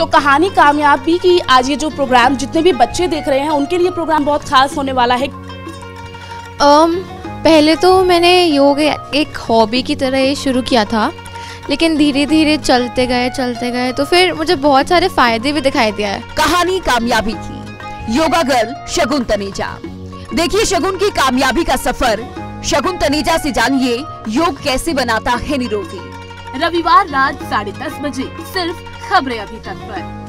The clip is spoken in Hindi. तो कहानी कामयाबी की आज ये जो प्रोग्राम जितने भी बच्चे देख रहे हैं उनके लिए प्रोग्राम बहुत खास होने वाला है। पहले तो मैंने योग एक हॉबी की तरह ही शुरू किया था, लेकिन धीरे धीरे चलते गए तो फिर मुझे बहुत सारे फायदे भी दिखाई दिया है। कहानी कामयाबी की योगा गर्ल शगुन तनीजा। देखिए शगुन की कामयाबी का सफर। शगुन तनीजा से जानिए योग कैसे बनाता है निरोगी। रविवार रात 10:30 बजे सिर्फ खबरें अभी तक पर।